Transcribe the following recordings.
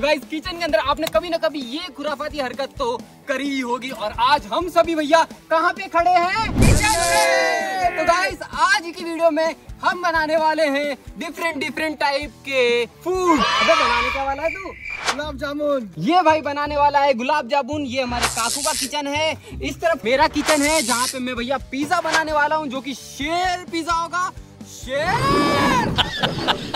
तो guys kitchen के अंदर आपने कभी ना कभी ये खुराफाती हरकत तो करी ही होगी और आज हम सभी भैया कहाँ पे खड़े हैं? किचन में। तो गाइस आज की वीडियो में हम बनाने वाले हैं डिफरेंट टाइप के फूड। अबे बनाने क्या वाला है तू? गुलाब जामुन। ये भाई बनाने वाला है गुलाब जामुन। ये हमारे काकू का किचन है, इस तरफ मेरा किचन है जहाँ पे मैं भैया पिज्जा बनाने वाला हूँ जो कि शेर पिज्जा होगा। शेर।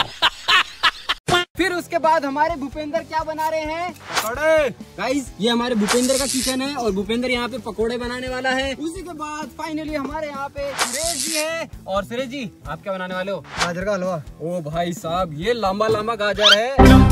फिर उसके बाद हमारे भूपेंद्र क्या बना रहे हैं? पकौड़े। गाइस ये हमारे भूपेंद्र का किचन है और भूपेंद्र यहाँ पे पकोड़े बनाने वाला है। उसी के बाद फाइनली हमारे यहाँ पे सुरेश जी है। और सुरेश जी आप क्या बनाने वाले हो? गाजर का हलवा। ओ भाई साहब ये लंबा गाजर है।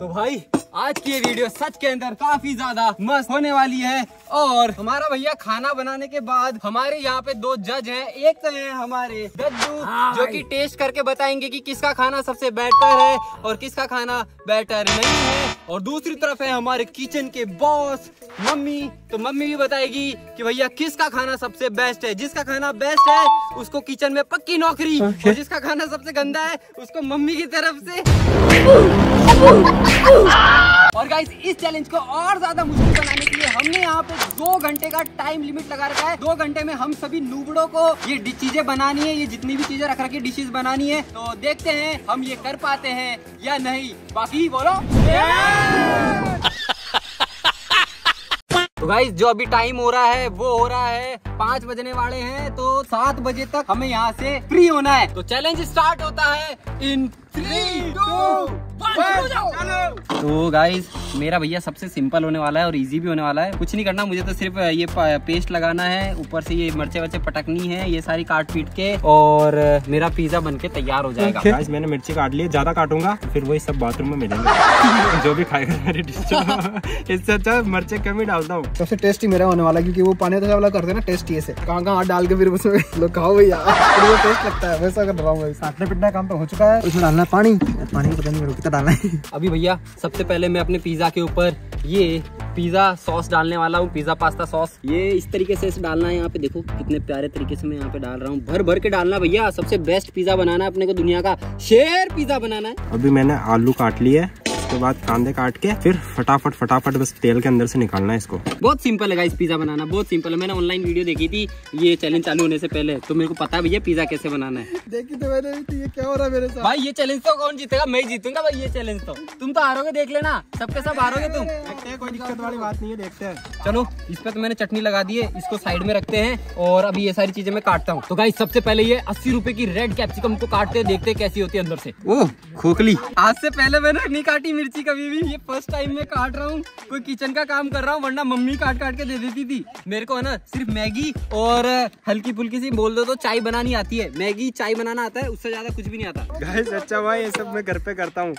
तो भाई आज की ये वीडियो सच के अंदर काफी ज्यादा मस्त होने वाली है। और हमारा भैया खाना बनाने के बाद हमारे यहाँ पे दो जज हैं, एक तो है हमारे दद्दू जो कि टेस्ट करके बताएंगे कि किसका खाना सबसे बेटर है और किसका खाना बेटर नहीं है। और दूसरी तरफ है हमारे किचन के बॉस मम्मी, तो मम्मी भी बताएगी कि भैया किसका खाना सबसे बेस्ट है। जिसका खाना बेस्ट है उसको किचन में पक्की नौकरी और जिसका खाना सबसे गंदा है उसको मम्मी की तरफ से। और गाइस इस चैलेंज को और ज्यादा मुश्किल बनाने के लिए हमने यहाँ पे 2 घंटे का टाइम लिमिट लगा रखा है। 2 घंटे में हम सभी नूबड़ों को ये चीजें बनानी है, ये जितनी भी चीजें रख रखी डिशेज बनानी है। तो देखते हैं हम ये कर पाते हैं या नहीं। बाकी बोलो। तो गाइस जो अभी टाइम हो रहा है वो हो रहा है 5 बजने वाले हैं, तो 7 बजे तक हमें यहाँ से फ्री होना है। तो चैलेंज स्टार्ट होता है इन 3, 2, 1। तो गाइस मेरा भैया सबसे सिंपल होने वाला है और इजी भी होने वाला है। कुछ नहीं करना मुझे, तो सिर्फ ये पेस्ट लगाना है, ऊपर से ये मिर्चे वर्चे पटकनी है, ये सारी काट पीट के, और मेरा पिज्जा बनके तैयार हो जाएगा। गाइस मैंने मिर्ची काट ली है, ज्यादा काटूंगा फिर वही सब बाथरूम में मिलेंगे। जो भी खाएगा। इससे अच्छा मिर्चे कम ही डालता हूँ। सबसे टेस्टी मेरा होने वाला है क्योंकि वो पानी वाला करते ना टेस्टी ऐसे कहाँ हाथ डाल के फिर उसमें खाओ भैया, टेस्ट लगता है। वैसा कर रहा हूँ। साटने पिटना काम तो हो चुका है, उसमें डालना पानी। पानी पता नहीं मेरे को कितना डालना है। अभी भैया सबसे पहले मैं अपने पिज्जा के ऊपर ये पिज्जा सॉस डालने वाला हूँ, पिज्जा पास्ता सॉस। ये इस तरीके से डालना है। यहाँ पे देखो कितने प्यारे तरीके से मैं यहाँ पे डाल रहा हूँ। भर भर के डालना भैया, सबसे बेस्ट पिज्जा बनाना है अपने को, दुनिया का शेर पिज्जा बनाना है। अभी मैंने आलू काट लिया है, उसके बाद कांदे काट के फिर फटाफट बस तेल के अंदर से निकालना है इसको। बहुत सिंपल है गाइस पिज्जा बनाना, बहुत सिंपल है। मैंने ऑनलाइन वीडियो देखी थी ये चैलेंज चालू होने से पहले, तो मेरे को पता है भैया पिज्जा कैसे बनाना है। देखी तो मैंने, ये क्या हो रहा है मेरे साथ भाई? ये चैलेंज तो कौन जीतेगा? मैं जीतूंगा भाई ये चैलेंज। तो तुम तो हारोगे, देख लेना, सबके सब हारोगे तुम। देखते हैं, कोई दिक्कत वाली बात नहीं है, देखते हैं। चलो इस पर तो मैंने चटनी लगा दी है, इसको साइड में रखते हैं और अभी ये सारी चीजें मैं काटता हूँ। तो गाइस सबसे पहले ये 80 रुपए की रेड कैप्सिकम को काटते हैं, देखते हैं कैसी होती है अंदर से। ओह खोखली। आज से पहले मैंने नहीं काटी मिर्ची कभी भी, ये फर्स्ट टाइम मैं काट रहा हूँ। कोई किचन का काम कर रहा हूँ, वरना मम्मी काट के दे देती थी मेरे को, है ना। सिर्फ मैगी और हल्की फुल्की सी बोल दो तो चाय बनानी आती है। मैगी चाय बनाना आता है, उससे ज्यादा कुछ भी नहीं आता। गाइस अच्छा भाई ये सब मैं घर पे करता हूँ,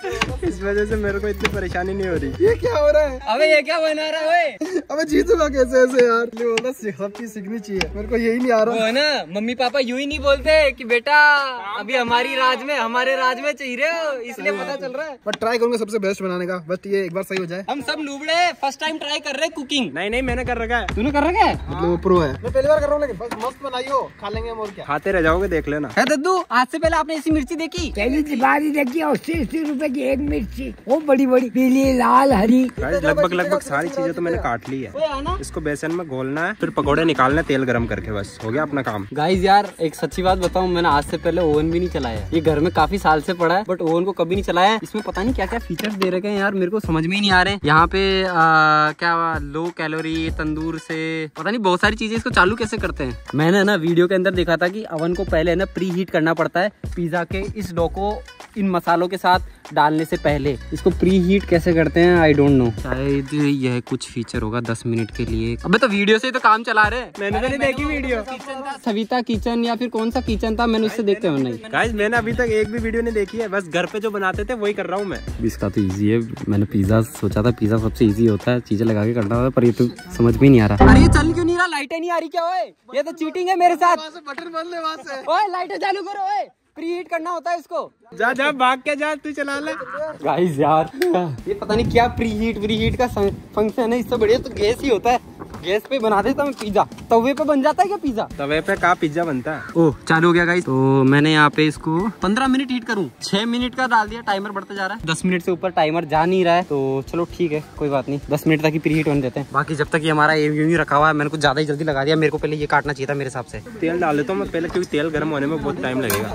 इस वजह से मेरे को इतनी परेशानी नहीं हो रही। ये क्या हो रहा है? अबे ये क्या बना रहा है? अबे जीतूंगा कैसे ऐसे यार? ये बोला सब चीज सीखनी चाहिए, मेरे को यही नहीं आ रहा है ना। मम्मी पापा यूं ही नहीं बोलते कि बेटा अभी हमारी राज में, हमारे राज में चाहिए हो, इसलिए पता चल रहा है। बट ट्राई करूंगा सबसे बेस्ट बनाने का, बट ये एक बार सही हो जाए। हम सब नूबड़े फर्स्ट टाइम ट्राई कर रहे हैं कुकिंग। नहीं मैंने कर रखा है। तूने कर रखा है? मतलब वो प्रो है। मैं पहली बार कर रहा हूँ, लेकिन बस मस्त बनाई हो, खा लेंगे हम और क्या। खाते रह जाओगे, देख लेना। है दद्दू आज से पहले आपने ऐसी मिर्ची देखी? पहली बार ही देखी है। 80 रुपए की एक मिर्ची, वो बड़ी पीली लाल हरी। लगभग सारी चीजें तो मैंने काट ली है। इसको बेसन में घोलना है, फिर पकौड़े निकालना, तेल गर्म करके, बस हो गया अपना काम। गाइस यार एक सच्ची बात बताऊँ, मैंने आज से पहले ओवन भी नहीं चलाया। ये घर में काफी साल से पड़ा है बट ओवन को कभी नहीं चलाया। इसमें पता नहीं क्या क्या फीचर्स दे रखे हैं यार, मेरे को समझ में ही नहीं आ रहे। यहाँ पे क्या लो कैलोरी तंदूर से, पता नहीं बहुत सारी चीजें। इसको चालू कैसे करते हैं? मैंने ना वीडियो के अंदर देखा था कि अवन को पहले ना प्री हीट करना पड़ता है पिज्जा के इस डो को इन मसालों के साथ डालने से पहले। इसको प्री हीट कैसे करते हैं आई डोंट नो। शायद यह कुछ फीचर होगा 10 मिनट के लिए। अबे तो वीडियो से ही तो काम चला रहे हैं। मैंने नहीं देखी वीडियो, सविता किचन या फिर कौन सा किचन था, मैंने उससे देखते हुए नहीं। गाइस मैंने अभी तक एक भी वीडियो नहीं देखी है, बस घर पे जो बनाते थे वही कर रहा हूँ मैं। इसका तो ईजी है, मैंने पिज्जा सोचा था पिज्जा सबसे ईजी होता है, चीजें लगा के करना होता है, पर ये तो समझ में नहीं आ रहा। अरे ये चल क्यों नहीं रहा? लाइटें नहीं आ रही क्या? ओए ये तो चीटिंग है मेरे साथ। बटन बदले वहाँ से। ओए लाइटें चालू करो। ओए प्रीहीट करना होता है इसको। जा भाग के जा, तू चला ले। गाइस यार ये पता नहीं क्या प्रीहीट का फंक्शन है, इससे बढ़िया तो गैस ही होता है। गैस पे बना देता मैं पिज्जा। तवे पे बन जाता है क्या पिज्जा? तवे पे का पिज्जा बनता है। ओह चालू हो गया गाइस। तो मैंने यहाँ पे इसको 15 मिनट हीट करूँ, 6 मिनट का डाल दिया, टाइमर बढ़ता जा रहा है, 10 मिनट से ऊपर टाइमर जा नहीं रहा है, तो चलो ठीक है कोई बात नहीं, 10 मिनट तक ही प्री हीट होने देते हैं। बाकी जब तक ये हमारा एवी रखा हुआ है, मैंने कुछ ज्यादा ही जल्दी लगा दिया, मेरे को पहले ये काटना चाहिए था मेरे हिसाब से। तेल डाल देता हूँ मैं पहले, क्योंकि तेल गर्म होने में बहुत टाइम लगेगा।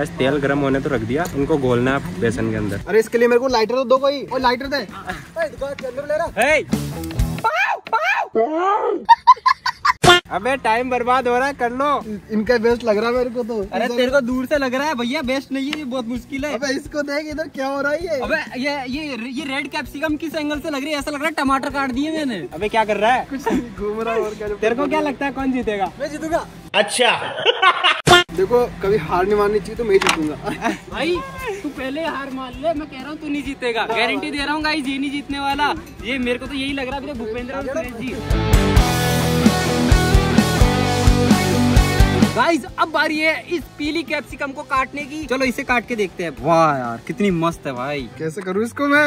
बस तेल गरम होने तो रख दिया, इनको घोलना है बेसन के अंदर। अरे इसके लिए मेरे को लाइटर तो दो कोई, और लाइटर दे। अबे टाइम बर्बाद हो रहा है, कर लो। इनका बेस्ट लग रहा है मेरे को तो। अरे तेरे को दूर से लग रहा है भैया, बेस्ट नहीं है ये, बहुत मुश्किल है। अबे इसको देख इधर क्या हो रहा है ये। अबे ये रेड कैप्सिकम किस एंगल से लग रही है? ऐसा लग रहा है टमाटर काट दिए मैंने। अबे क्या कर रहा है, कुछ घूम रहा है। तेरे को क्या लगता है कौन जीतेगा? मैं जीतूंगा। अच्छा देखो कभी हार नहीं माननी चाहिए, तो मैं जीतूंगा। भाई तू पहले हार मान ले, मैं कह रहा हूँ तू नहीं जीतेगा, गारंटी दे रहा हूँ गाइस, ये नहीं जीतने वाला। ये मेरे को तो यही लग रहा है भूपेंद्र और सुरेश जी। गाइस अब बारी है इस पीली कैप्सिकम को काटने की, चलो इसे काट के देखते हैं। वाह यार कितनी मस्त है भाई, कैसे करूँ इसको मैं,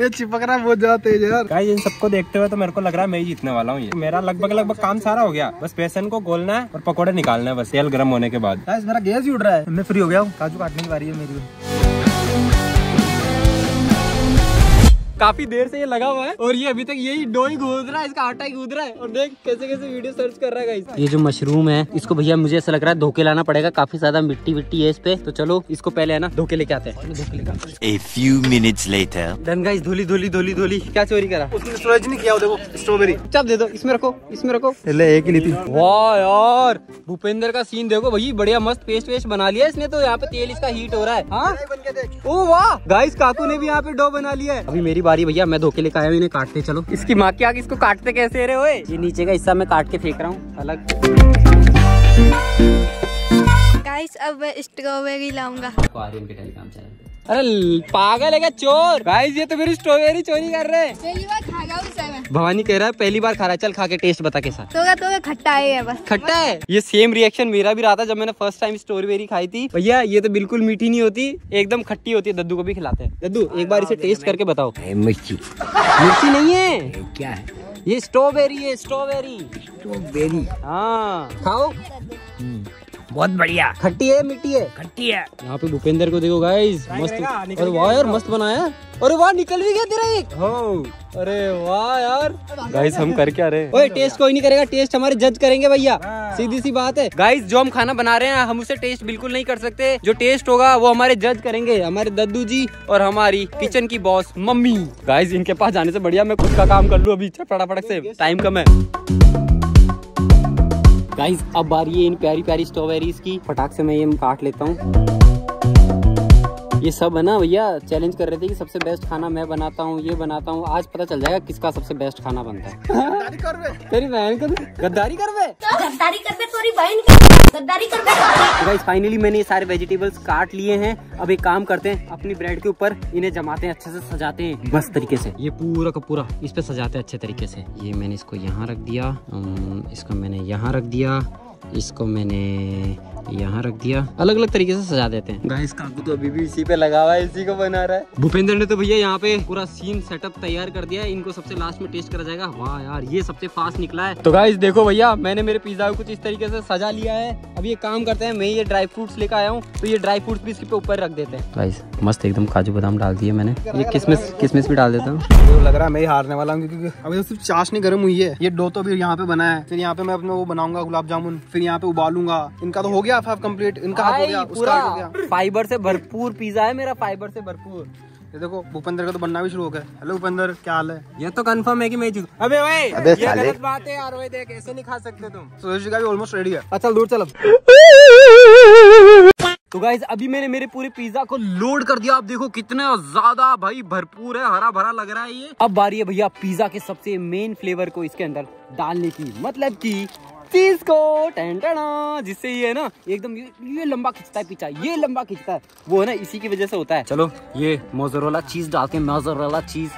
ये चिपक रहा है बहुत ज्यादा तेज यार। गाइस इन सबको देखते हुए तो मेरे को लग रहा है मैं ही जीतने वाला हूँ। ये मेरा लगभग काम सारा हो गया, बस बेसन को घोलना है और पकोड़े निकालना है बस, तेल गर्म होने के बाद। गाइस मेरा गैस ही उड़ रहा है, मैं फ्री हो गया हूँ, काजू काटने की बारी है मेरी। काफी देर से ये लगा हुआ है और ये अभी तक यही डो ही गूंद रहा है, इसका आटा ही गूंद रहा है, और देख कैसे कैसे वीडियो सर्च कर रहा है गाइस। ये जो मशरूम है इसको भैया मुझे ऐसा लग रहा है धोके लाना पड़ेगा, काफी ज्यादा मिट्टी विट्टी है इस पे, तो चलो इसको पहले है ना धोके लेके आते हैं। A few minutes later. Done guys, धोली धोली धोली धोली। क्या चोरी करा उसने? स्टोरेज नहीं किया, देखो स्ट्रॉबेरी चाप दे दो, इसमें रखो इसमें रखो, पहले एक ही ली थी। वाह यार भूपेंद्र का सीन देखो भाई, बढ़िया मस्त पेस्ट वेस्ट बना लिया इसने तो। यहाँ पे तेल इसका हीट हो रहा है। ओ वाह गाइस काकू ने भी यहाँ पे डो बना लिया है। अभी मेरी बारी भैया, मैं धोके लेके आया हूँ, इन्हें काटते चलो। इसकी माँ के आगे इसको काटते कैसे रे ओए? ये नीचे का हिस्सा मैं काट के फेंक रहा हूँ अलग। गाइस अब मैं स्ट्रॉबेरी लाऊंगा। अरे पागल है क्या चोर? गाइस ये तो मेरी स्ट्रॉबेरी चोरी कर रहे हैं। पहली बार खा रहा हूं सर मैं। भवानी कह रहा है पहली बार खा रहा है, चल खा के टेस्ट बता कैसा। तो खट्टा है बस। खट्टा है? ये सेम रिएक्शन मेरा भी रहा था जब मैंने फर्स्ट टाइम स्ट्रॉबेरी खाई थी भैया, ये तो बिल्कुल मीठी नहीं होती, एकदम खट्टी होती है। दद्दू को भी खिलाते हैं। दद्दू एक बार इसे टेस्ट करके बताओ। मिर्ची मिर्ची नहीं है क्या है ये? स्ट्रॉबेरी है, स्ट्रॉबेरी स्ट्रॉबेरी। हाँ खाओ, बहुत बढ़िया। खट्टी है मिट्टी है? खट्टी है। यहाँ पे भूपेंद्र को देखो गाइस, मस्त। अरे वाह यार मस्त बनाया, अरे वाह निकल भी गया तेरा एक। हो अरे वाह यार। गाइस हम कर क्या रहे? ओए टेस्ट कोई नहीं करेगा, टेस्ट हमारे जज करेंगे भैया, सीधी सी बात है। गाइस जो हम खाना बना रहे हैं हम उसे टेस्ट बिल्कुल नहीं कर सकते, जो टेस्ट होगा वो हमारे जज करेंगे, हमारे दद्दू जी और हमारी किचन की बॉस मम्मी। गाइस इनके पास जाने से बढ़िया मैं खुद का काम कर लूँ अभी फटाफट से, टाइम कम है। गाइस अब बारी है इन प्यारी प्यारी स्ट्रॉबेरीज की, फटाक से मैं ये काट लेता हूँ। ये सब है ना भैया चैलेंज कर रहे थे कि सबसे बेस्ट खाना मैं बनाता हूँ, ये बनाता हूँ, आज पता चल जाएगा किसका सबसे बेस्ट खाना बनता है। तेरी बहन कर गद्दारी कर। गाइस फाइनली मैंने ये सारे वेजिटेबल्स काट लिए हैं, अब एक काम करते हैं अपनी ब्रेड के ऊपर इन्हें जमाते हैं, अच्छे से सजाते हैं मस्त तरीके से, ये पूरा का पूरा इस पे सजाते हैं अच्छे तरीके से। ये मैंने इसको यहाँ रख दिया, इसको मैंने यहाँ रख दिया, इसको मैंने यहाँ रख दिया, अलग अलग तरीके से सजा देते हैं। गाइस काकू तो अभी भी इसी पे लगा हुआ है, इसी को बना रहा है। भूपेंद्र ने तो भैया यहाँ पे पूरा सीन सेटअप तैयार कर दिया है, इनको सबसे लास्ट में टेस्ट करा जाएगा। वाह यार ये सबसे फास्ट निकला है। तो गाइस देखो भैया मैंने मेरे पिज्जा को कुछ इस तरीके से सजा लिया है। अब ये काम करते हैं, मैं ये ड्राई फ्रूट्स लेकर आया हूँ, तो ये ड्राई फ्रूट्स भी इसके ऊपर रख देते हैं। गाइस मस्त एकदम काजू बादाम डाल दिए मैंने, ये किशमिश किशमिश भी डाल देता हूँ। लग रहा है मैं हारने वाला हूँ क्योंकि अभी सिर्फ चाशनी गर्म हुई है, ये डो तो भी यहाँ पे बना है, फिर यहाँ पे मैं अपने वो बनाऊंगा गुलाब जामुन, फिर यहाँ पे उबालूंगा। इनका तो हो गया हाफ कंप्लीट, इनका हाफ हो गया, उसका हाफ हो गया। फाइबर से भरपूर पिज्जा है मेरा, फाइबर से भरपूर। ये देखो भूपेंद्र का तो बनना भी शुरू हो गया। हेलो भूपेंद्र क्या हाल है? ये तो कंफर्म है कि मैं जीतूं। अबे भाई ये गलत बात है यार, ओए देख ऐसे नहीं खा सकते तुम। सुरेश जी का भी ऑलमोस्ट रेडी है, अच्छा दूर चल अब। तो गाइज अभी मैंने मेरे पूरे पिज्जा को लोड कर दिया, आप देखो कितने ज्यादा भाई भरपूर है, हरा भरा लग रहा है ये। अब बारी है भैया पिज्जा के सबसे मेन फ्लेवर को इसके अंदर डालने की, मतलब की चीज को टेंटना, जिससे ये है ना एकदम ये लंबा खिंचता है पीछा, ये लंबा खिंचता है वो है ना, इसी की वजह से होता है। चलो ये मोजरेला चीज डाल के, मोजरेला चीज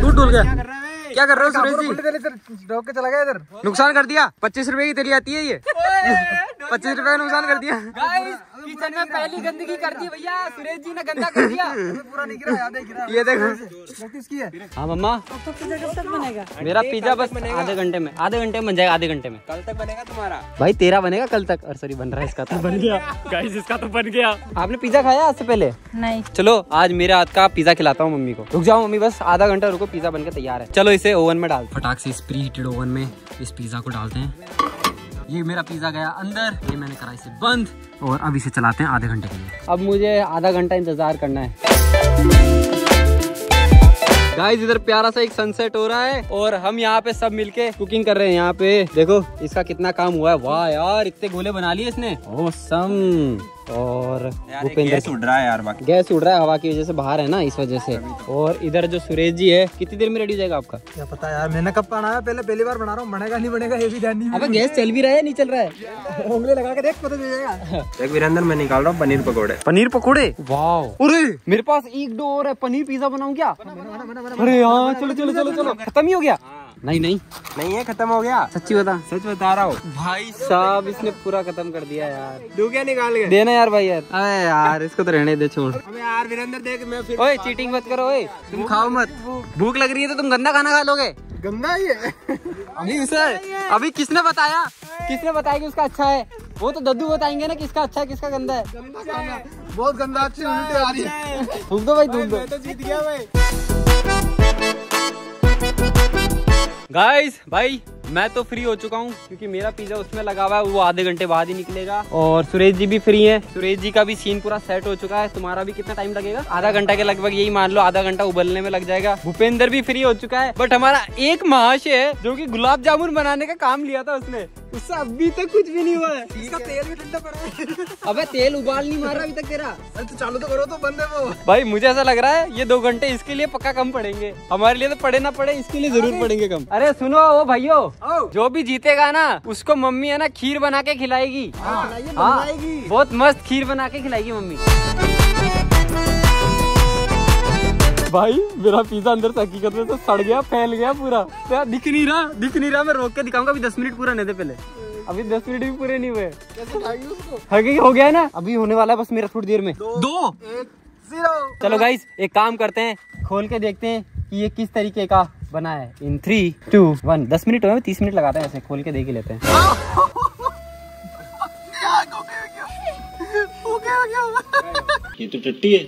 टूट टूट गया। क्या कर रहे हो सुरेश जी? डॉग के चला गया इधर, नुकसान कर दिया। 25 रुपए की तेली आती है ये, 25 रुपए का नुकसान कर दिया। किचन में पहली गंदगी कर दी भैया, सुरेश जी ने गंदा कर दिया। पूरा नहीं गिरा, याद है गिरा। ये देखो किसकी है। हाँ मम्मा, तो पिज्जा कब तक बनेगा? मेरा पिज्जा बस आधे घंटे में बन जाएगा। आधे घंटे में कल तक बनेगा तुम्हारा। भाई तेरा बनेगा कल तक। और सॉरी, बन रहा है, इसका तो बन गया। गाइस इसका तो बन गया। आपने पिज्जा खाया आज से पहले? नहीं। चलो आज मेरे हाथ का पिज्जा खिलाता हूँ मम्मी को। रुक जाओ मम्मी, बस आधा घंटा रुको, पिज्जा बनकर तैयार है। चलो इसे ओवन में डाल, फटाक से इस प्री हीटेड ओवन में इस पिज्जा को डालते हैं। ये मेरा पिज्जा गया अंदर, ये मैंने करा इसे बंद और अब इसे चलाते हैं आधे घंटे के लिए। अब मुझे आधा घंटा इंतजार करना है। गाइस इधर प्यारा सा एक सनसेट हो रहा है और हम यहाँ पे सब मिलके कुकिंग कर रहे हैं। यहाँ पे देखो इसका कितना काम हुआ है। वाह यार, इतने गोले बना लिए इसने। ओसम। और गैस उड़ रहा है यार, बाकी गैस उड़ रहा है हवा की वजह से, बाहर है ना इस वजह से। और इधर जो सुरेश जी है, कितनी देर में रेडी हो जाएगा आपका? क्या पता यार, मैंने कब बनाया, पहली बार बना रहा हूँ, बनेगा नहीं बनेगा ये भी ध्यान नहीं। अब गैस चल भी रहा है, नहीं चल रहा है, उंगली लगा के देख, पता चल जाएगा। देख वीरेंद्र, मैं निकाल रहा हूँ पनीर पकौड़े। पनीर पकौड़े, वाह। अरे मेरे पास एक दो और है, पनीर पिज्जा बनाऊँ क्या? अरे हाँ, चलो चलो चलो चलो। खत्म ही हो गया? नहीं नहीं नहीं है, खत्म हो गया। सच्ची बता, सच बता रहा हूँ भाई साहब, इसने पूरा खत्म कर दिया यार। दो क्या निकाल के देना यार भाई यार। अरे यार इसको तो रहने दे, छोड़। अबे यार वीरेंद्र देख, मैं फिर ओए चीटिंग मत करो ओए, तुम खाओ मत, भूख लग रही है तो तुम गंदा खाना खा लोगे। गंदा ही है अभी सर। अभी किसने बताया, किसने बताया कि उसका अच्छा है? वो तो दद्दू बताएंगे ना किसका अच्छा है किसका गंदा है। बहुत गंदा अच्छी आ रही है। धूप दो भाई, धूप दो, जीत गया भाई। गाइस भाई मैं तो फ्री हो चुका हूँ क्योंकि मेरा पिज्जा उसमें लगा हुआ है, वो आधे घंटे बाद ही निकलेगा। और सुरेश जी भी फ्री हैं, सुरेश जी का भी सीन पूरा सेट हो चुका है। तुम्हारा भी कितना टाइम लगेगा? आधा घंटा के लगभग, यही मान लो आधा घंटा उबलने में लग जाएगा। भूपेंद्र भी फ्री हो चुका है, बट हमारा एक महाशय है जो कि गुलाब जामुन बनाने का काम लिया था उसने, उससे अभी तक कुछ भी नहीं हुआ है। इसका तेल भी ठंडा पड़ा है। अबे तेल उबाल नहीं मारा अभी तक तेरा। अरे तो चालू तो करो तो बंद है वो। भाई मुझे ऐसा लग रहा है ये 2 घंटे इसके लिए पक्का कम पड़ेंगे, हमारे लिए तो पड़े ना पड़े, इसके लिए जरूर पड़ेंगे कम। अरे सुनो वो भाइयों, जो भी जीतेगा ना उसको मम्मी है ना खीर बना के खिलाएगी। हाँ, बहुत मस्त खीर बना के खिलाएगी मम्मी। भाई मेरा पिज्जा अंदर से हकीकत में तो सड़ गया, फैल गया पूरा, दिख नहीं रहा। मैं रोक के दिखाऊंगा, अभी 10 मिनट पूरा नहीं दे पहले, अभी 10 मिनट भी पूरे नहीं हुए। हकी हो गया है ना, अभी होने वाला है बस मेरा थोड़ी देर में 2-1-0। चलो गाइस एक काम करते हैं, खोल के देखते हैं कि ये किस तरीके का बना है। इन 3-2-1। 10 मिनट हुए, 30 मिनट लगाते हैं ऐसे, खोल के देख ही लेते हैं। ये तो टट्टी है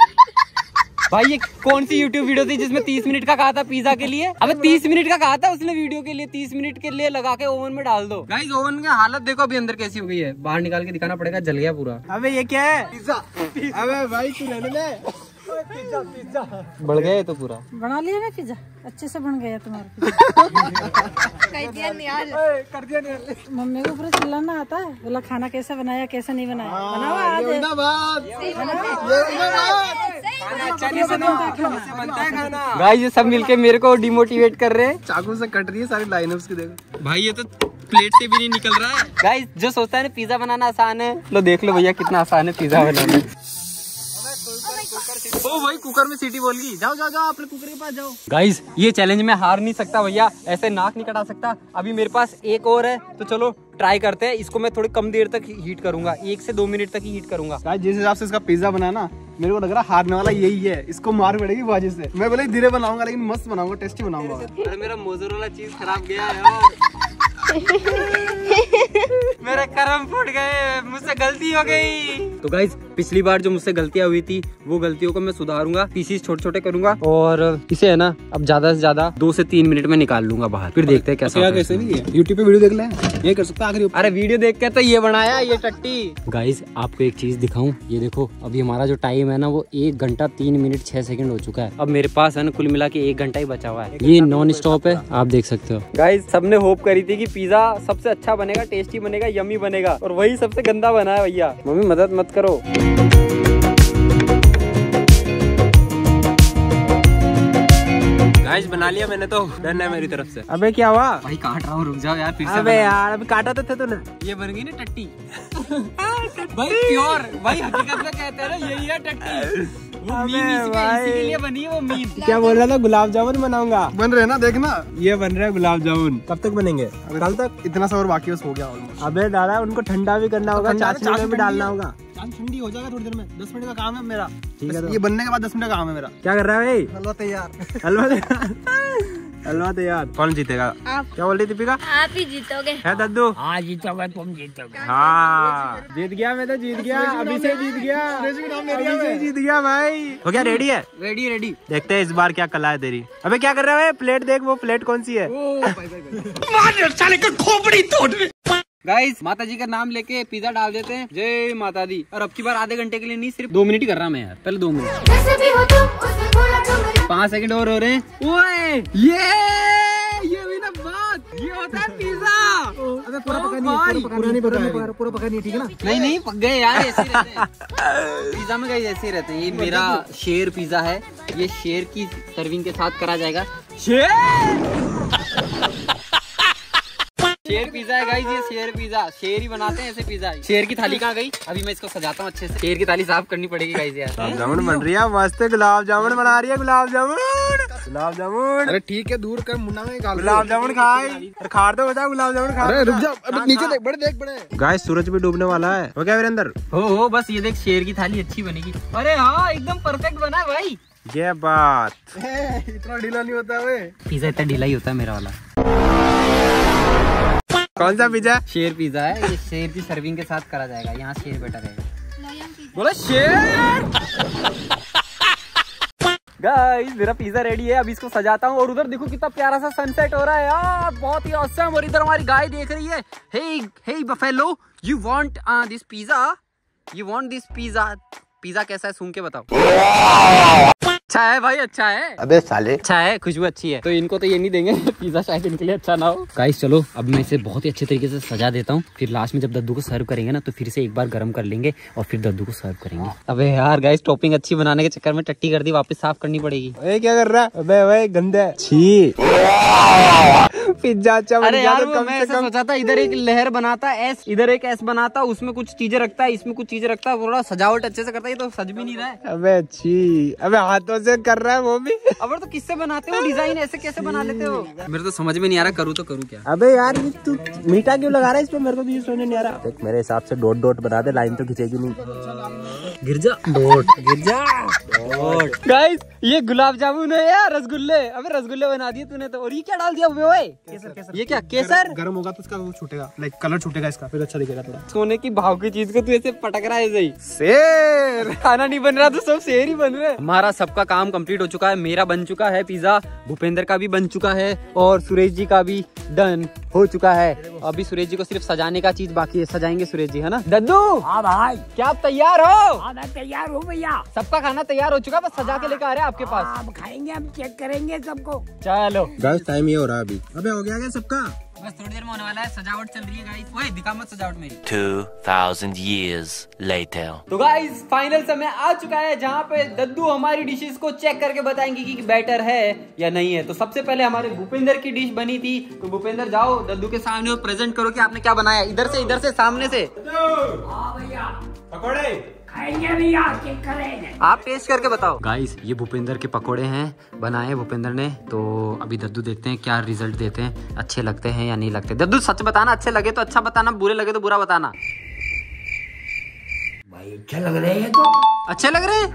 भाई, ये कौन सी YouTube वीडियो थी जिसमें 30 मिनट का कहा था पिज्जा के लिए? अबे 30 मिनट का कहा था उसने वीडियो के लिए, 30 मिनट के लिए लगा के ओवन में डाल दो। गाइस ओवन की हालत देखो अभी अंदर कैसी हो गई है, बाहर निकाल के दिखाना पड़ेगा, जल गया पूरा। अबे ये क्या है? पिज्जा। अबे भाई तू रहने दे, बढ़ गया तो पूरा। बना लिया ना पिज्जा, अच्छे से बन गया तुम्हारा। मम्मी को पूरा चिल्लाना आता है, बोला खाना कैसा बनाया कैसा नहीं बनाया। गाइस ये सब मिलके मेरे को डिमोटिवेट कर रहे हैं, चाकू से कट रही है सारी लाइनें उसकी। देखो भाई ये तो प्लेट से भी नहीं निकल रहा है। गाइस जो सोचता है ना पिज्जा बनाना आसान है, लो देख लो भैया कितना आसान है पिज्जा बनाना। ओ भाई कुकर में सीटी बोल गई, जाओ जाओ जाओ अपने कुकर के पास जाओ। गाइस ये चैलेंज में हार नहीं सकता भैया, ऐसे नाक नहीं कटा सकता। अभी मेरे पास एक और है तो चलो ट्राई करते हैं। इसको मैं थोड़ी कम देर तक हीट करूंगा, 1 से 2 मिनट तक ही हीट करूंगा। गाइस जिस हिसाब से इसका पिज्जा बना ना, मेरे को लग रहा हारने वाला यही है, इसको मार पड़ेगी बाजी से। मैं भले धीरे बनाऊंगा लेकिन मस्त बनाऊंगा, टेस्टी बनाऊंगा। अरे मेरा मोज़रेला चीज खराब गया यार। मेरे कर्म फट गए, मुझसे गलती हो गई। तो गाइस पिछली बार जो मुझसे गलतियां हुई थी वो गलतियों को मैं सुधारूंगा, पीसीस छोटे छोटे करूंगा और इसे है ना अब ज्यादा से ज्यादा 2 से 3 मिनट में निकाल लूंगा बाहर, फिर देखते हैं कैसा। कैसे नहीं है, यूट्यूब पे वीडियो देख ले, ये कर सकता आखिरी। अरे वीडियो देख के तो ये बनाया ये टट्टी। गाइस आपको एक चीज दिखाऊँ, ये देखो अभी हमारा जो टाइम है ना वो 1 घंटा 3 मिनट 6 सेकंड हो चुका है। अब मेरे पास है ना कुल मिला के 1 घंटा ही बचा हुआ है, ये नॉन स्टॉप है, आप देख सकते हो। गाइस सबने होप करी थी कि पिज्जा सबसे अच्छा बनेगा, टेस्टी बनेगा, यम्मी बनेगा, और वही सबसे गंदा बना है भैया। मम्मी मदद मत करो। गाइस बना लिया मैंने, तो डन है मेरी तरफ से। अबे क्या हुआ भाई, काट रहा हूँ, रुक जाओ यार फिर से। अबे यार अभी काटा तो था तूने, ये बन गई ना टट्टी। भाई प्योर भाई, हकीकत में कहते हैं ना यही है टट्टी। वो मीम इसीलिए बनी है, वो मीम। क्या बोल रहा था? गुलाब जामुन बनाऊंगा, बन रहे ना देखना, ये बन रहा है गुलाब जामुन। कब तक बनेंगे? कल तक। इतना सा और बाकी बस हो गया। अबे डाला, उनको ठंडा भी करना होगा, चाशनी में भी डालना होगा। पान ठंडी हो जाएगा थोड़ी देर में, 10 मिनट का काम है मेरा। ठीक है तो ये बनने के बाद 10 मिनट का काम है मेरा। क्या कर रहा है भाई? हलवा तैयार, हलवा तैयार, हलवा तैयार। कौन जीतेगा? आप। क्या बोल रही दीपिका? आप ही जीतोगे। है दद्दू? हाँ जीतोगे, तुम जीतोगे। हाँ जीत गया, मैं तो जीत गया, अभी से जीत गया, अभी से जीत गया भाई। हो गया, रेडी है? Ready ready. देखते हैं इस बार क्या कला है तेरी। अबे क्या कर रहा है? प्लेट देख, वो प्लेट कौन सी है? गाइस माता जी का नाम लेके पिज्जा डाल देते हैं, जय माता दी। और अब की बार आधे घंटे के लिए नहीं, सिर्फ 2 मिनट ही कर रहा मैं यार, पहले 2 मिनट। 5 सेकंड और हो रहे हैं। ओए ये भी ना बात, ये होता है पिज्जा। अबे पूरा पका नहीं, पूरा पका नहीं, ठीक है ना? नहीं पक गए यार, ऐसे रहते हैं पिज्जा में, गाइस ऐसे रहते हैं। ये मेरा शेर पिज्जा है, ये शेर की सर्विंग के साथ करा जाएगा। शेर पिज्जा है गाइस, ये शेर पिज्जा, शेर ही बनाते हैं ऐसे पिज्जा। शेर की थाली कहाँ गई? अभी मैं इसको सजाता हूँ अच्छे से। शेर की थाली साफ करनी पड़ेगी गाइस यार। गुलाब जामुन बन रही है, मस्त गुलाब जामुन बना रही है। गुलाब जामुन, गुलाब जामुन। अरे ठीक है, दूर कर मुन्ना में। गुलाब जामुन खाए, खा दो बता, गुलाब जामुन खा। रुक जा, अबे नीचे देख, बड़े देख बड़े। गाइस सूरज भी डूबने वाला है। हो गया वीरेंद्र? हो बस, ये देख शेर की थाली अच्छी बनेगी। अरे हाँ एकदम परफेक्ट बना है भाई। ये बात, इतना ढीला नहीं होता है पिज्जा, इतना ढीला ही होता है मेरा वाला। कौन सा पिज्जा? शेर पिज्जा है, ये शेर की सर्विंग के साथ करा जाएगा। यहाँ शेर बैठा रहेगा। बोला शेर। गाइस मेरा पिज्जा रेडी है, अभी इसको सजाता हूँ। और उधर देखो कितना प्यारा सा सनसेट हो रहा है यार, बहुत ही ऑसम। और इधर हमारी गाय देख रही है। Hey buffalo, you want this pizza, you want this pizza. Pizza कैसा है सुन के बताओ। अच्छा है भाई, अच्छा है। अबे साले, अच्छा है, खुशबू अच्छी है। तो इनको तो ये नहीं देंगे पिज्जा, शायद इनके लिए अच्छा ना हो। गाइस चलो अब मैं इसे बहुत ही अच्छे तरीके से सजा देता हूँ, फिर लास्ट में जब दद्दू को सर्व करेंगे ना तो फिर से एक बार गर्म कर लेंगे और फिर दद्दू को सर्व करेंगे। अबे यार गाइस, टॉपिंग अच्छी बनाने के चक्कर में टट्टी कर दी, वापस साफ करनी पड़ेगी। अरे क्या कर रहा? अबे भाई गंदा छी पिज्जा। अच्छा अरे यार, मैं ऐसा सोचा था, इधर एक लहर बनाता, एस इधर एक एस बनाता, उसमें कुछ चीजें रखता है, इसमें कुछ चीजें रखता है, थोड़ा सजावट अच्छे से करता है। ये तो सज भी नहीं रहा है। अबे छी, अबे हाथों से कर रहा है वो भी। अब तो किससे बनाते हो डिजाइन, ऐसे कैसे बना लेते हो? मेरे तो समझ में नहीं आ रहा, करूँ तो करूँ क्या? अबे यार तू मीठा क्यों लगा रहा है इस पे? मेरे को भी समझ में नहीं आ रहा। देख मेरे हिसाब से डॉट डॉट बना दे, लाइन तो खिंचेगी नहीं। गिर जा डॉट, गिर जा डॉट। गाइस ये गुलाब जामुन है यार, रसगुल्ले। अबे रसगुल्ले बना दिए तूने तो। और ये क्या डाल दिया? केसर। ये क्या केसर? गर्म होगा तो इसका वो छूटेगा, लाइक कलर छूटेगा इसका, फिर अच्छा दिखेगा थोड़ा। सोने की भाव की चीज को तू ऐसे पटक रहा है ऐसे ही। शेर खाना नहीं बन रहा तो सब शेर ही बन रहे। हमारा सबका काम कंप्लीट हो चुका है। मेरा बन चुका है पिज्जा, भूपेंद्र का भी बन चुका है और सुरेश जी का भी डन हो चुका है। अभी सुरेश जी को सिर्फ सजाने का चीज बाकी है, सजाएंगे सुरेश जी, है ना दद्दू? हाँ भाई, क्या आप तैयार हो? हाँ मैं तैयार हूँ भैया। सबका खाना तैयार हो चुका है, बस सजा के लेकर आ रहे हैं आपके पास। हम खाएंगे, हम चेक करेंगे सबको। चलो गाइस टाइम ये हो रहा है अभी। अबे हो गया क्या सबका? बस थोड़ी देर में होने वाला है, सजावट चल रही है गाइस। ओए दिखा मत सजावट मेरी। 2000 years later। तो गाइस फाइनल समय आ चुका है जहाँ पे दद्दू हमारी डिशेस को चेक करके बताएंगे कि बेटर है या नहीं है। तो सबसे पहले हमारे भूपेंद्र की डिश बनी थी, तो भूपेंद्र जाओ दद्दू के सामने और प्रेजेंट करो कि आपने क्या बनाया। इधर से, इधर से, सामने से। हाँ भैया पकौड़े खाएंगे भैया, चेक करेंगे। आप टेस्ट करके बताओ। गाइस ये भूपेंद्र के पकोड़े हैं, बनाए भूपेंद्र ने। तो अभी दद्दू देखते हैं क्या रिजल्ट देते हैं, अच्छे लगते हैं या नहीं लगते। दद्दू सच बताना, अच्छे लगे तो अच्छा बताना, बुरे लगे तो बुरा बताना। भाई अच्छे लग रहे हैं तो अच्छे लग रहे हैं।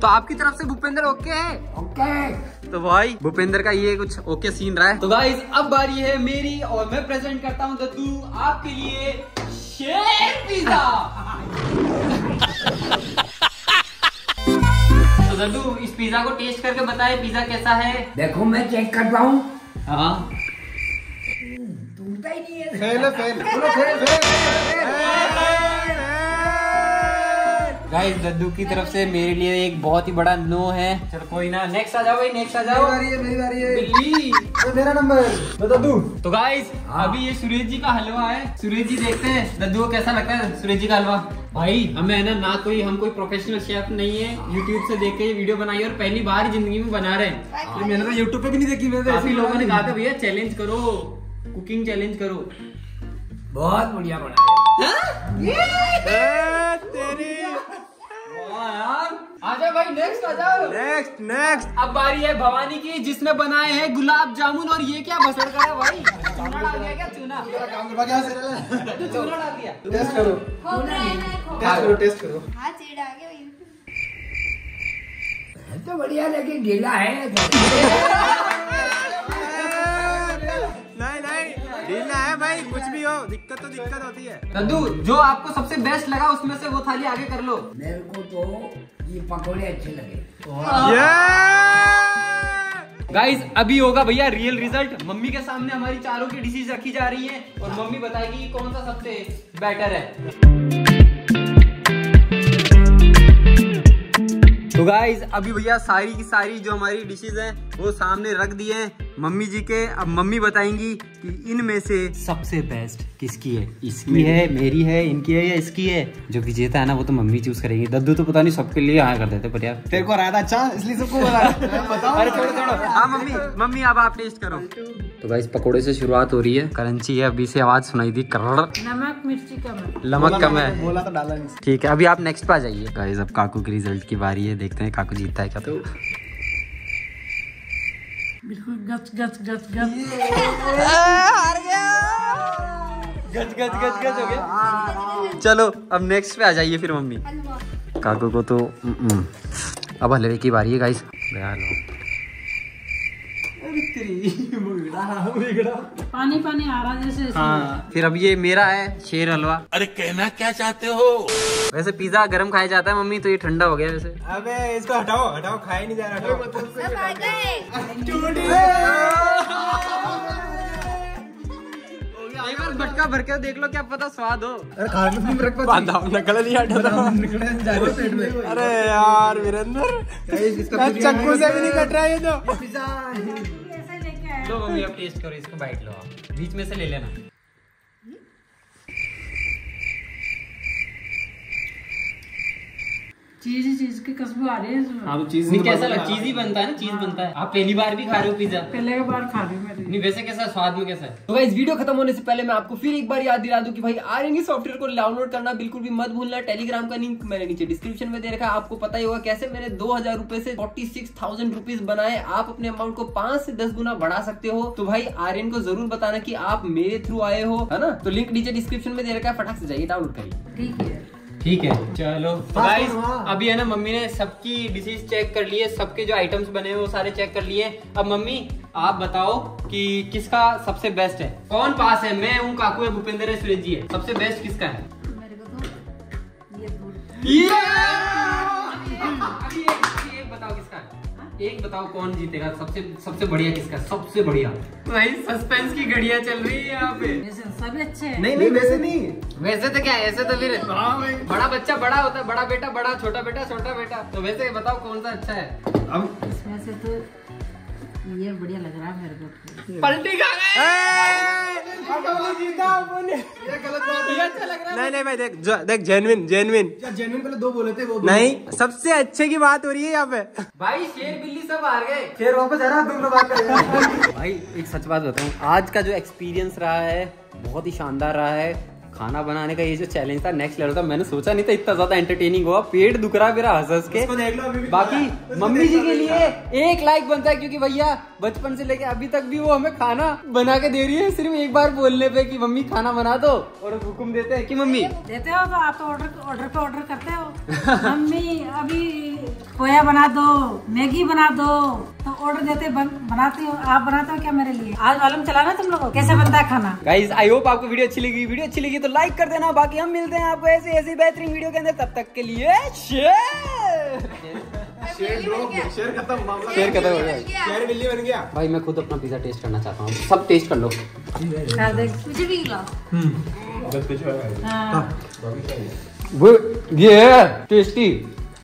तो आपकी तरफ से भूपेंद्र ओके है? ओके। तो भाई भूपेंद्र का ये कुछ ओके सीन रहा है। तो गाइस अब बारी है मेरी और मैं प्रेजेंट करता हूँ दद्दू आपके लिए शेर पिज्जा। तो दद्दू इस पिज्जा को टेस्ट करके बताए पिज्जा कैसा है। देखो मैं चेक कर रहा हूँ। हाँ टूटता ही नहीं है। Fail fail fail fail. Guys दद्दू की तरफ से मेरे लिए एक बहुत ही बड़ा नो है। चलो कोई ना, नेक्स्ट आ जाओ भाई, नेक्स्ट आ जाओ। मेरी बारी है, बिल्ली मेरा नंबर दद्दू। तो गाइस अभी ये सुरेश जी का हलवा है। सुरेश जी देखते हैं दद्दू को कैसा लगता है सुरेश जी का हलवा। भाई हमें है ना कोई, हम कोई प्रोफेशनल शेफ नहीं है, YouTube से देख के ये वीडियो बनाई और पहली बार जिंदगी में बना रहे हैं। तो मैंने तो YouTube पे भी नहीं देखी। काफी लोगों ने कहा था भैया चैलेंज करो, कुकिंग चैलेंज करो। बहुत बढ़िया बना है तेरी। वाह यार, आजा। भाई नेक्स्ट आ जाओ। Next next. अब बारी है भवानी की, जिसने बनाए हैं गुलाब जामुन। और ये क्या भसड़ का है भाई, चूना डाल दिया क्या? चूना चूना डाल दिया। टेस्ट करो, टेस्ट करो, टेस्ट करो। हाँ चीड़ आ गया तो बढ़िया, लेकिन गीला है। है भाई कुछ भी हो, दिक्कत तो दिक्कत होती है। दद्दू जो आपको सबसे बेस्ट लगा उसमें से वो थाली आगे कर लो। मेरे को तो ये पकौड़े अच्छे लगे। गाइस अभी होगा भैया रियल रिजल्ट। मम्मी के सामने हमारी चारों की डिशेज रखी जा रही है और मम्मी बताएगी कौन सा सबसे बेटर है। तो गाइज अभी भैया सारी की सारी जो हमारी डिशेज हैं वो सामने रख दिए हैं मम्मी जी के। अब मम्मी बताएंगी कि इनमें से सबसे बेस्ट किसकी है, इसकी है, मेरी है, इनकी है या इसकी है। जो विजेता है ना वो तो मम्मी चूज करेगी। दद्दू तो पता नहीं सबके लिए यहाँ कर देते, पर यार तेरे को रहा था अच्छा इसलिए सबको बताओ। अरे छोड़ो छोड़ो। हाँ मम्मी मम्मी अब आप टेस्ट करो। तो गाइज पकौड़े से शुरुआत हो रही है। करंची है, अभी से आवाज सुनाई दी। नमक मिर्ची कम है, नमक कम है बोला तो डाला। ठीक है अभी आप नेक्स्ट पे आ जाइए। गाइज अब काकू की रिजल्ट की बारी है, देखते हैं काकू जीतता है क्या। तो बिल्कुल गच गच गच गच हार गया, गच गच गच गच हो गया। चलो अब नेक्स्ट पे आ जाइए फिर मम्मी। काकू को तो अब हलवे की बारी है। गाइस पानी पानी आ रहा जैसे। हाँ फिर अब ये मेरा है शेर हलवा। अरे कहना क्या चाहते हो। वैसे पिज्जा गरम खाया जाता है मम्मी, तो ये ठंडा हो गया वैसे। अबे इसको हटाओ हटाओ, खाया नहीं जा रहा। एक बार भटका भर के देख लो, क्या पता स्वाद हो। अरे यार वीरेंद्र चक्कू से भी नहीं कट रहा है तो। तो मम्मी आप टेस्ट करो, इसको बाइट लो आप, बीच में से ले लेना। चीज़ चीज़ के कसम आ रही है इसमें। हाँ तो चीज़ नहीं कैसा लग, चीज़ ही बनता है ना, चीज़ बनता है। आप पहली बार भी खा रहे हो पिज्जा, पहले का बार खा रहे हो नहीं, वैसे कैसा स्वाद में कैसा है। तो गाइस वीडियो खत्म होने से पहले मैं आपको फिर एक बार याद दिला दूं कि भाई आरएनडी सॉफ्टवेयर को डाउनलोड करना बिल्कुल भी मत भूलना। टेलीग्राम का लिंक मैंने नीचे डिस्क्रिप्शन में दे रखा है। आपको पता ही होगा कैसे मैंने 2000 रुपए से 46,000 रुपीज बनाए। आप अपने अमाउंट को 5 से 10 गुना बढ़ा सकते हो। तो भाई आर्यन को जरूर बताना की आप मेरे थ्रू आए हो, है ना। तो लिंक नीचे डिस्क्रिप्शन में दे रखा है, फटाक से जाइए डाउनलोड करिए। ठीक है ठीक है चलो गाइस। अभी है ना मम्मी ने सबकी डिशेज चेक कर ली है, सबके जो आइटम्स बने हैं वो सारे चेक कर लिए। अब मम्मी आप बताओ कि किसका सबसे बेस्ट है। कौन पास है, मैं हूँ, काकू है, भूपेंद्र है, सुरेश जी है। सबसे बेस्ट किसका है? मेरे को तो ये बताओ किसका है? एक बताओ कौन जीतेगा, सबसे बढ़िया किसका, सबसे बढ़िया। भाई सस्पेंस की घड़ियां चल रही है यहाँ पे। सभी अच्छे हैं। नहीं नहीं वैसे नहीं, वैसे तो क्या ऐसे तो फिर बड़ा बच्चा बड़ा होता है, बड़ा बेटा बड़ा, छोटा बेटा छोटा बेटा। तो वैसे बताओ कौन सा अच्छा है। अब इसमें से तो ये बढ़िया लग रहा है मेरे को। पलटी खा गए। नहीं नहीं भाई देख देख जेन्युइन जेन्युइन पहले दो बोले थे वो नहीं। सबसे अच्छे की बात हो रही है यहाँ पे। भाई शेर बिल्ली सब हार गए। शेर वापस आ रहा। भाई एक सच बात बताऊँ, आज का जो एक्सपीरियंस रहा है बहुत ही शानदार रहा है। खाना बनाने का ये जो चैलेंज था नेक्स्ट लेवल था, मैंने सोचा नहीं था इतना ज्यादा एंटरटेनिंग हुआ। पेट दुख रहा मेरा हंस हंस के। बाकी मम्मी जी के लिए एक लाइक बनता है, क्योंकि भैया बचपन से लेके अभी तक भी वो हमें खाना बना के दे रही है सिर्फ एक बार बोलने पे कि मम्मी खाना बना दो, और हुक्म देते हैं कि मम्मी देते हो तो आप ऑर्डर पे ऑर्डर करते हो। मम्मी अभी खोया बना दो, मैगी बना दो, तो ऑर्डर देते बनाती हो। आप बनाते हो क्या मेरे लिए? आज मालूम चला ना तुम लोगों कैसे बनता है खाना। गाइस आई होप आपको वीडियो अच्छी लगी। वीडियो अच्छी लगी तो लाइक कर देना। बाकी हम मिलते हैं आपको ऐसी ऐसी बेहतरीन वीडियो के अंदर। तब तक के लिए शेयर खत्म हो गया, शेर बिल्ली बन गया। भाई मैं खुद अपना पिज्जा टेस्ट करना चाहता हूँ। सब टेस्ट कर लो, मुझे भी खिलाओ। ये टेस्टी